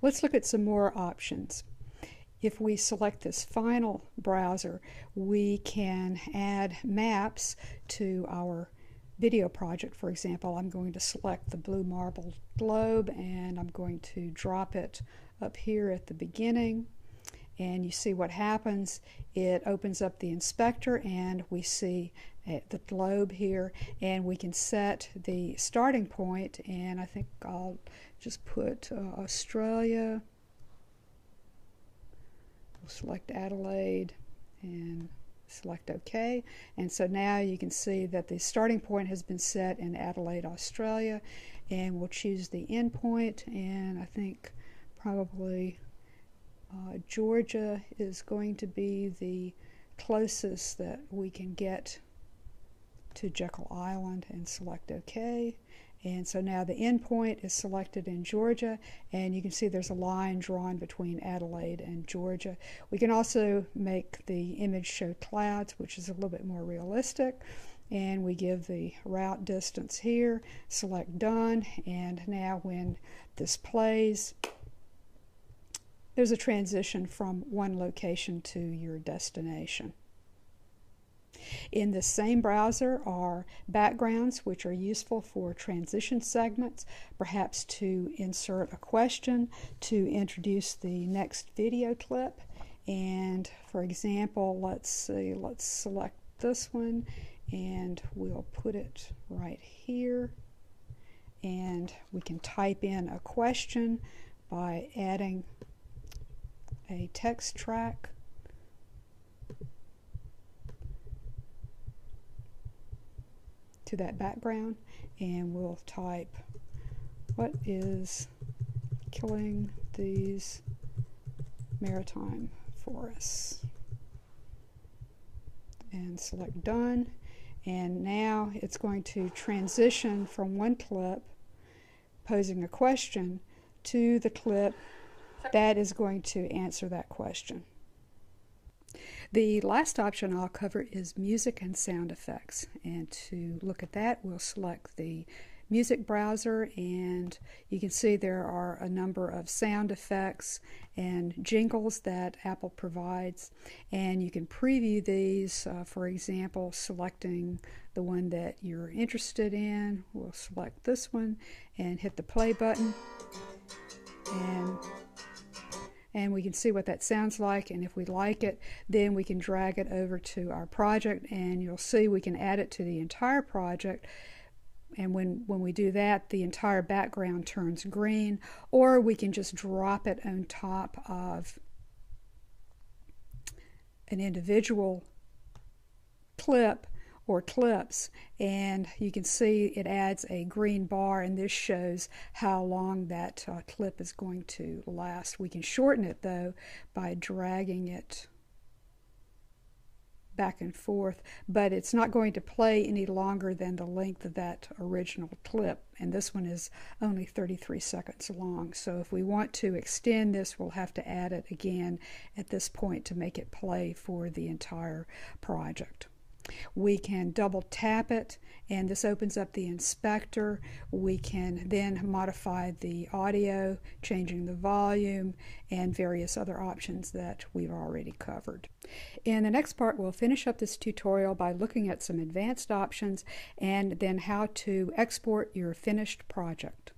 Let's look at some more options. If we select this final browser, we can add maps to our video project. For example, I'm going to select the Blue Marble Globe and I'm going to drop it up here at the beginning. And you see what happens. It opens up the inspector and we see the globe here, and we can set the starting point, and I think I'll just put Australia. We'll select Adelaide and select OK, and so now you can see that the starting point has been set in Adelaide, Australia, and we'll choose the end point, and I think probably Georgia is going to be the closest that we can get to Jekyll Island, and select OK. And so now the end point is selected in Georgia, and you can see there's a line drawn between Adelaide and Georgia. We can also make the image show clouds, which is a little bit more realistic, and we give the route distance here, select done, and now when this plays, there's a transition from one location to your destination. In the same browser are backgrounds, which are useful for transition segments, perhaps to insert a question, to introduce the next video clip. And for example, let's see, let's select this one and we'll put it right here. And we can type in a question by adding a text track. To that background, and we'll type, what is killing these maritime forests, and select done, and now it's going to transition from one clip posing a question to the clip that is going to answer that question. The last option I'll cover is music and sound effects, and to look at that we'll select the music browser, and you can see there are a number of sound effects and jingles that Apple provides, and you can preview these, for example selecting the one that you're interested in. We'll select this one and hit the play button, and we can see what that sounds like, and if we like it then we can drag it over to our project, and you'll see we can add it to the entire project, and when we do that the entire background turns green, or we can just drop it on top of an individual clip or clips, and you can see it adds a green bar, and this shows how long that clip is going to last. We can shorten it though by dragging it back and forth, but it's not going to play any longer than the length of that original clip, and this one is only 33 seconds long, so if we want to extend this we'll have to add it again at this point to make it play for the entire project. We can double tap it, and this opens up the inspector. We can then modify the audio, changing the volume, and various other options that we've already covered. In the next part, we'll finish up this tutorial by looking at some advanced options and then how to export your finished project.